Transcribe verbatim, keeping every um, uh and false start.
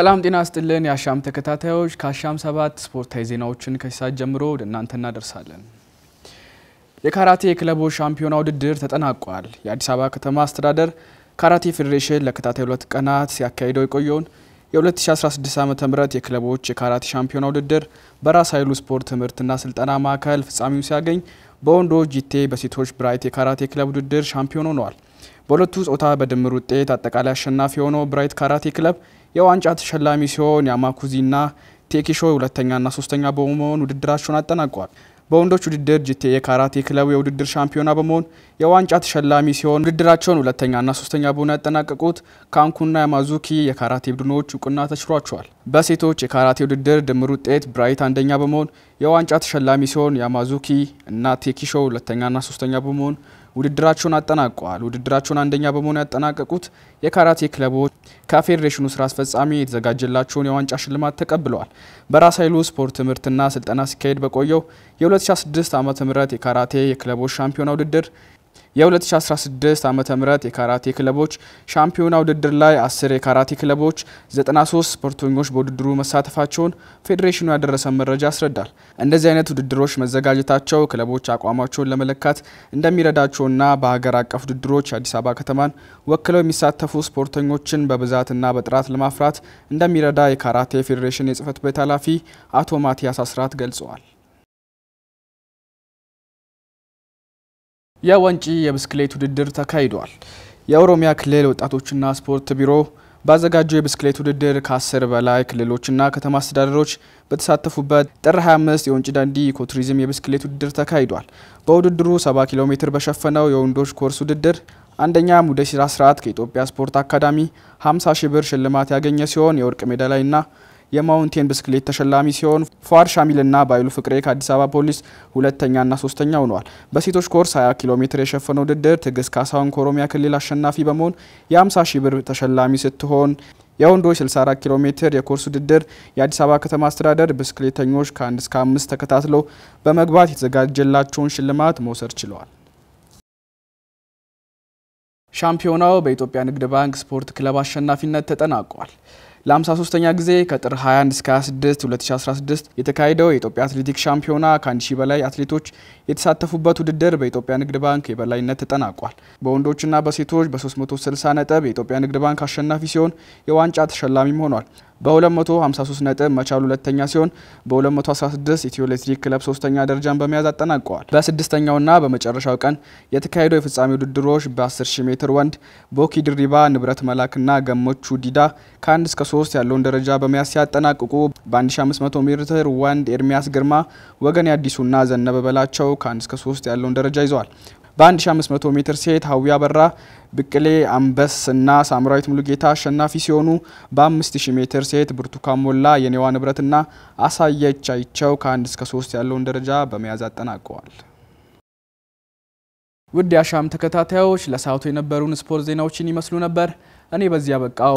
سلام دينا استلين يا شام تكتاتهوج كاشام سبات سبورت هزيناوچن كيسات جمرو دنانتنا ندرسالن የካራቴ ክለቦች ሻምፒዮና ውድድር ተጠናቋል የአዲስ አበባ ከተማ አስተዳደር ካራቴ ፌዴሬሽን ለከታታይ ሁለት ቀናት ሲያካሂደው የቆየውን የ2016 ዓመተ ምህረት የክለቦች የካራቴ ሻምፒዮና ውድድር በራስ ኃይሉ ስፖርት ምርትና ስልጠና ማዕከል ፍጻሜው ሲያገኝ በወንዶች ጂቴ በሴቶች ብራይት የካራቴ ክለብ ውድድር ሻምፒዮን ሆኗል በሁለቱ ጾታ በድምር ውጤት አጠቃላይ አሸናፊ ሆኖ ብራይት ካራቴ ክለብ የዋንጫ ተሸላሚ ሲሆን ያማኩዚና ቴኪሾ ሁለተኛና ሶስተኛ በመሆን ውድድራቸውን አጠናቀዋል በወንዶች ውድድር ጂቴ የካራቴ ክለብ የውድድር ሻምፒዮና በመሆን የዋንጫ ተሸላሚ ሲሆን ውድድራቸውን ሁለተኛና ሶስተኛ በመሆን ያጠናቀቁት ካንኩና ያማዙኪ የካራቴ ቡድኖች ቁና ተሽሯቸዋል። በሴቶች የካራቴ ውድድር ድምር ውጤት ብራይት አንደኛ በመሆን የዋንጫ ተሸላሚ ሲሆን ያማዙኪ እና ቴኪሾ ሁለተኛና ሶስተኛ በመሆን ውድድራቸውን አጠናቀዋል። ውድድራቸውን አንደኛ በመሆን ያጠናቀቁት የካራቴ ክለቦች ከፌዴሬሽኑ ስራ አስፈጻሚ የተዘጋጀላቸውን የዋንጫ ሽልማት ተቀብለዋል። በራስ ኃይሉ ስፖርት ምርትና ስልጠና ሲካሄድ በቆየው የ2016 ዓመተ ምህረት የካራቴ የክለቦች ሻምፒዮና ውድድር የ2016 ዓመተ ምህረት የካራቴ ክለቦች ሻምፒዮና ውድድር ላይ አስር የካራቴ ክለቦች ዘጠና ሶስት ስፖርተኞች በውድድሩ መሳተፋቸውን ፌዴሬሽኑ ያደረሰ መረጃ ያስረዳል። እንደዚህ አይነት ውድድሮች መዘጋጀታቸው ክለቦች አቋማቸውን ለመለካት እንደሚረዳቸውና በሀገር አቀፍ ውድድሮች አዲስ አበባ ከተማን ወክለው የሚሳተፉ ስፖርተኞችን በብዛትና በጥራት ለማፍራት እንደሚረዳ የካራቴ ፌዴሬሽን የጽህፈት ቤት ኃላፊ አቶ ማቲያስ አስራት ገልጸዋል። የዋንጪ የብስክሌት ውድድር ተካሂዷል የኦሮሚያ ክልል ወጣቶችና ስፖርት ቢሮ ባዘጋጀው የብስክሌት ውድድር ከአስር በላይ ክልሎችና ከተማ አስተዳደሮች በተሳተፉበት ጥር ሃያ አምስት የዋንጪ ዳንዲ ኢኮቱሪዝም የብስክሌት ውድድር ተካሂዷል በውድድሩ ሰባ ኪሎ ሜትር በሸፈነው የወንዶች ኮርስ ውድድር አንደኛ ሙደሲራ አስራት ከኢትዮጵያ ስፖርት አካዳሚ ሃምሳ ሺህ ብር ሽልማት ያገኘ ሲሆን የወርቅ ሜዳሊያና የማውንቴን ብስክሌት ተሸላሚ ሲሆን ፏር ሻሚልና ባይሉ ፍቅሬ ከአዲስ አበባ ፖሊስ ሁለተኛና ሶስተኛ ሆነዋል። በሴቶች ኮርስ ሃያ ኪሎ ሜትር የሸፈነው ውድድር ትግስት ካሳሁን ከኦሮሚያ ክልል አሸናፊ በመሆን የ50ሺህ ብር ተሸላሚ ስትሆን የወንዶች ስልሳ አራት ኪሎ ሜትር የኮርስ ውድድር የአዲስ አበባ ከተማ አስተዳደር ብስክሌተኞች ከአንድ እስከ አምስት ተከታትለው በመግባት የተዘጋጀላቸውን ሽልማት መውሰድ ችለዋል። ሻምፒዮናው በኢትዮጵያ ንግድ ባንክ ስፖርት ክለብ አሸናፊነት ተጠናቋል። ለ53ኛ ጊዜ ከጥር ሃያ አንድ እስከ ሃያ ስድስት ሁለት ሺህ አስራ ስድስት የተካሄደው የኢትዮጵያ አትሌቲክስ ሻምፒዮና ከ1000 በላይ አትሌቶች የተሳተፉበት ውድድር በኢትዮጵያ ንግድ ባንክ የበላይነት ተጠናቋል። በወንዶችና በሴቶች በ360 ነጥብ የኢትዮጵያ ንግድ ባንክ አሸናፊ ሲሆን የዋንጫ ተሸላሚም ሆኗል። በ253 ነጥብ መቻል ሁለተኛ ሲሆን በ216 ኢትዮ ኤሌክትሪክ ክለብ ሶስተኛ ደረጃን በመያዝ አጠናቀዋል። በስድስተኛውና በመጨረሻው ቀን የተካሄደው የፍጻሜ ውድድሮች በ10000 ሜትር ወንድ ቦኪ ድሪባ ንብረት መላክና ገመቹ ዲዳ ከአንድ እስከ ሶስት ያለውን ደረጃ በመያዝ ሲያጠናቅቁ በ1500 ሜትር ወንድ ኤርሚያስ ግርማ ወገን ያዲሱና ዘነበ በላቸው ከአንድ እስከ ሶስት ያለውን ደረጃ ይዘዋል። በ1500 ሜትር ሴት ሀውያ በራ ብቅሌ አንበስና ሳምራዊት ሙሉጌታ አሸናፊ ሲሆኑ በ5000 ሜትር ሴት ብርቱካን ሞላ የኔዋ ንብረትና አሳየች አይቸው ከአንድ እስከ ሶስት ያለውን ደረጃ በመያዝ አጠናቀዋል። ውድ ያሻም ተከታታዮች ለሳውቶ የነበሩን ስፖርት ዜናዎችን ይመስሉ ነበር። እኔ በዚያ በቃው።